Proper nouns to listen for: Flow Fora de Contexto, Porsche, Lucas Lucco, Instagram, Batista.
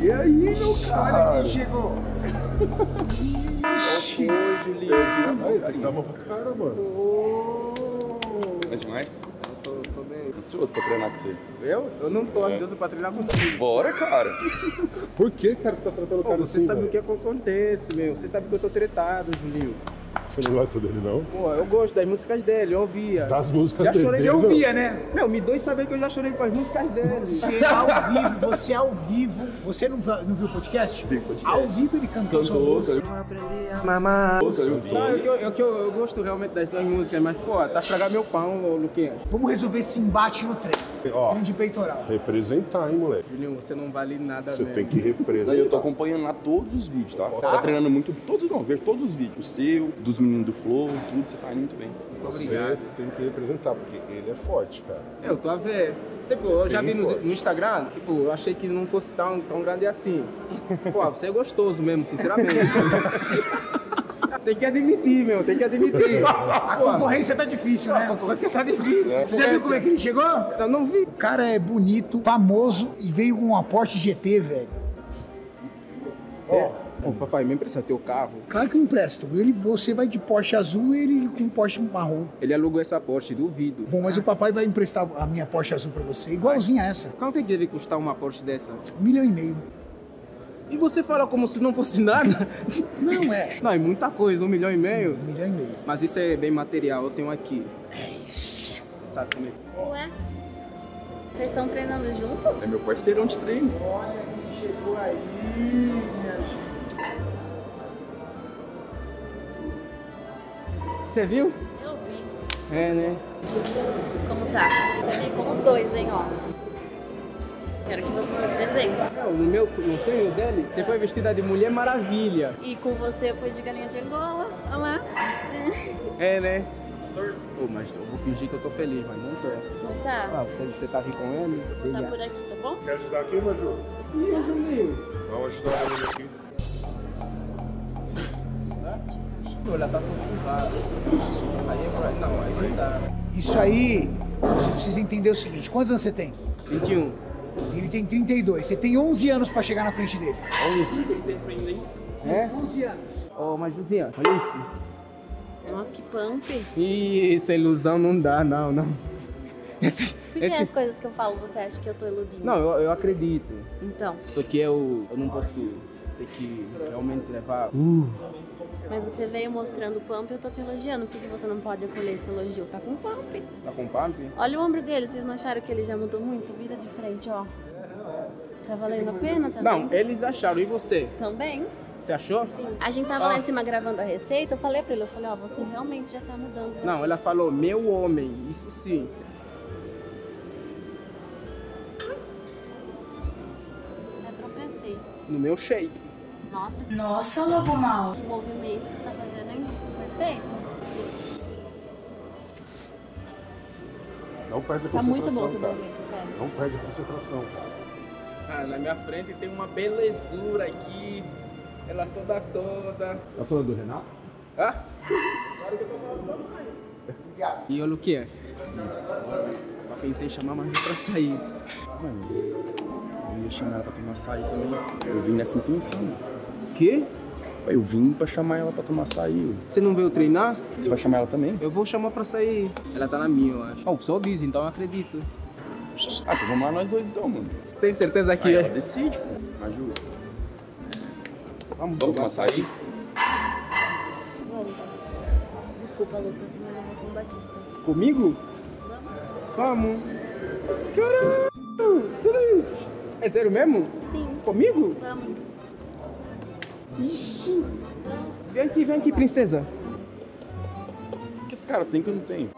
E aí, meu cara? Olha quem chegou. Ixi. Oi, Julinho. Tem que dar uma pro cara, mano. É demais? Eu tô bem ansioso pra treinar com você. Eu? Eu não tô ansioso pra treinar com você. Bora, cara. Por que, cara, você tá tratando o cara assim, Você sabe o que acontece, meu. Você sabe que eu tô tretado, Julinho. Você não gosta dele, não? Pô, eu gosto das músicas dele, eu ouvia. Das músicas já dele? Já chorei, você ouvia, né? Meu, me dois saber que eu já chorei com as músicas dele. Você ao vivo. Você não viu o podcast? Vi o podcast. Ao vivo ele cantou. Eu aprendi a mamar. Eu gosto realmente das duas músicas, mas, pô, tá estragar meu pão, ô, Luquinhas. Vamos resolver esse embate no treino. Ó, treino de peitoral. Representar, hein, moleque? Julinho, você não vale nada, velho. Você tem que representar. Eu tô acompanhando lá todos os vídeos, tá? Tá treinando muito. Todos não, vejo todos os vídeos. O seu, dos meninos do Flow, tudo, você tá indo muito bem. Muito obrigado. Você tem que representar, porque ele é forte, cara. Eu tô a ver. Tipo, eu já vi no Instagram, tipo, eu achei que não fosse tão grande assim. Pô, você é gostoso mesmo, sinceramente. Tem que admitir, meu, tem que admitir. A concorrência tá difícil, né? A concorrência tá difícil. É. Você já viu como é que ele chegou? Eu não vi. O cara é bonito, famoso e veio com um aporte GT, velho. Certo? Ô, papai, me empresta teu carro? Claro que eu empresto. Você vai de Porsche azul e ele com Porsche marrom. Ele alugou essa Porsche, duvido. Bom, mas o papai vai emprestar a minha Porsche azul pra você, igualzinha a essa. Quanto que deve custar uma Porsche dessa? 1,5 milhão. E você fala como se não fosse nada? Não, é. Não, é muita coisa, 1,5 milhão? Sim, 1,5 milhão. Mas isso é bem material, eu tenho aqui. É isso. Você sabe como é. Ué? Vocês estão treinando junto? É meu parceirão de treino. Olha quem chegou aí, minha gente. Você viu? Eu vi. É, né? Como tá? Tem como dois, hein, ó. Quero que você me apresente. No meu treino dele, você foi vestida de Mulher Maravilha. E com você eu fui de Galinha de Angola. Olha lá. É, né? Pô, mas eu vou fingir que eu tô feliz, mas não tô. Não tá. Ah, você tá aqui com ele? Vou estar por aqui, tá bom? Quer ajudar aqui, Maju? Ih, Majulinho. Vamos ajudar ele aqui. Ela tá sussurrada. Aí não, aí não dá. Isso aí, você precisa entender o seguinte, quantos anos você tem? 21. Ele tem 32, você tem 11 anos pra chegar na frente dele. 11? É? 11 anos. Ô, mas Josinha, olha isso. Nossa, que pump. Ih, essa ilusão não dá, não. Por que as coisas que eu falo, você acha que eu tô iludindo? Não, eu acredito. Então. Só que eu não posso ter que realmente levar... Mas você veio mostrando o pump e eu tô te elogiando. Por que você não pode acolher esse elogio? Tá com pump. Tá com pump? Olha o ombro dele, vocês não acharam que ele já mudou muito? Vira de frente, ó. Tá valendo a pena também? Não, eles acharam. E você? Também. Você achou? Sim. A gente tava lá em cima gravando a receita, eu falei pra ele, ó, você realmente já tá mudando. Não, ela falou, meu homem, isso sim. Eu tropecei. No meu shake. Nossa, lobo mal. O movimento que você tá fazendo é perfeito. Não perde a concentração, tá muito bom, cara. Não perde a concentração, cara. Ah, na minha frente tem uma belezura aqui. Ela toda. Tá falando do Renato? Ah? Claro que eu tô falando do Maio. Obrigado. E ô, Luquinha? Eu pensei em chamar mais pra sair. Eu ia chamar ela pra tomar açaí também. Eu vim nessa intenção. Quê? Eu vim pra chamar ela pra tomar açaí. Você não veio treinar? Você vai chamar ela também? Eu vou chamar pra sair. Ela tá na minha, eu acho. O pessoal diz, então eu acredito. Ah, então vamos lá nós dois então, mano. Você tem certeza que é? Decide, pô. Ajuda. Vamos tomar açaí? Vamos, Batista. Desculpa, Lucas, mas eu vou com o Batista. Comigo? Vamos. Caramba! É sério mesmo? Sim. Comigo? Vamos. Ixi. Vem aqui, princesa. O que esse cara tem que eu não tenho?